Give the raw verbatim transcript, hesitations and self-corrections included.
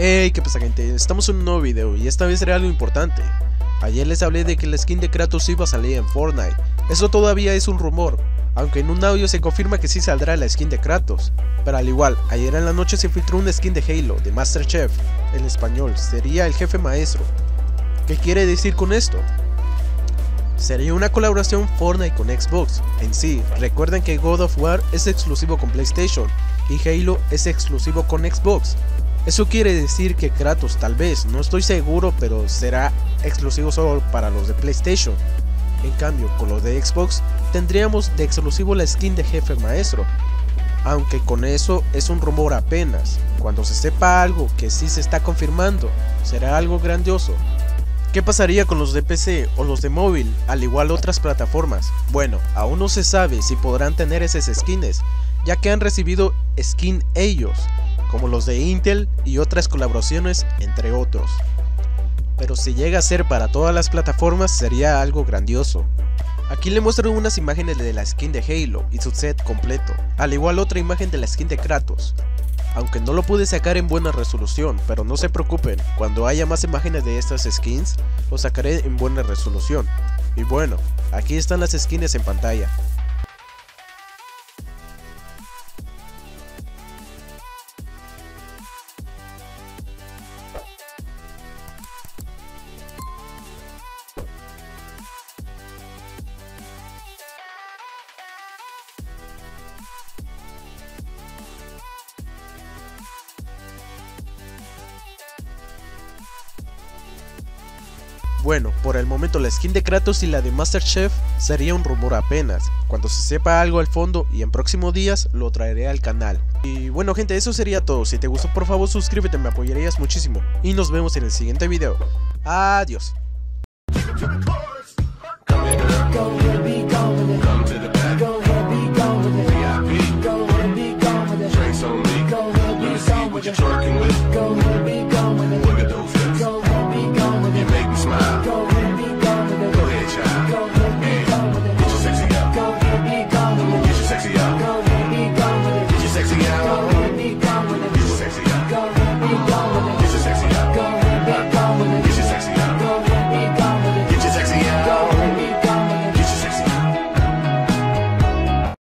Hey, ¿qué pasa, gente? Estamos en un nuevo video y esta vez será algo importante. Ayer les hablé de que la skin de Kratos iba a salir en Fortnite. Eso todavía es un rumor, aunque en un audio se confirma que sí saldrá la skin de Kratos. Pero al igual, ayer en la noche se filtró una skin de Halo, de Master Chief. En español, sería el jefe maestro. ¿Qué quiere decir con esto? Sería una colaboración Fortnite con Xbox. En sí, recuerden que God of War es exclusivo con PlayStation y Halo es exclusivo con Xbox. Eso quiere decir que Kratos tal vez, no estoy seguro, pero será exclusivo solo para los de PlayStation. En cambio, con los de Xbox tendríamos de exclusivo la skin de jefe maestro. Aunque con eso es un rumor apenas. Cuando se sepa algo que sí se está confirmando, será algo grandioso. ¿Qué pasaría con los de P C o los de móvil, al igual otras plataformas? Bueno, aún no se sabe si podrán tener esas skins, ya que han recibido skin ellos, como los de Intel y otras colaboraciones, entre otros. Pero si llega a ser para todas las plataformas sería algo grandioso. Aquí le muestro unas imágenes de la skin de Halo y su set completo, al igual otra imagen de la skin de Kratos. Aunque no lo pude sacar en buena resolución, pero no se preocupen, cuando haya más imágenes de estas skins, lo sacaré en buena resolución. Y bueno, aquí están las skins en pantalla. Bueno, por el momento la skin de Kratos y la de Master Chief sería un rumor apenas. Cuando se sepa algo al fondo y en próximos días lo traeré al canal. Y bueno, gente, eso sería todo. Si te gustó, por favor suscríbete, me apoyarías muchísimo. Y nos vemos en el siguiente video. Adiós.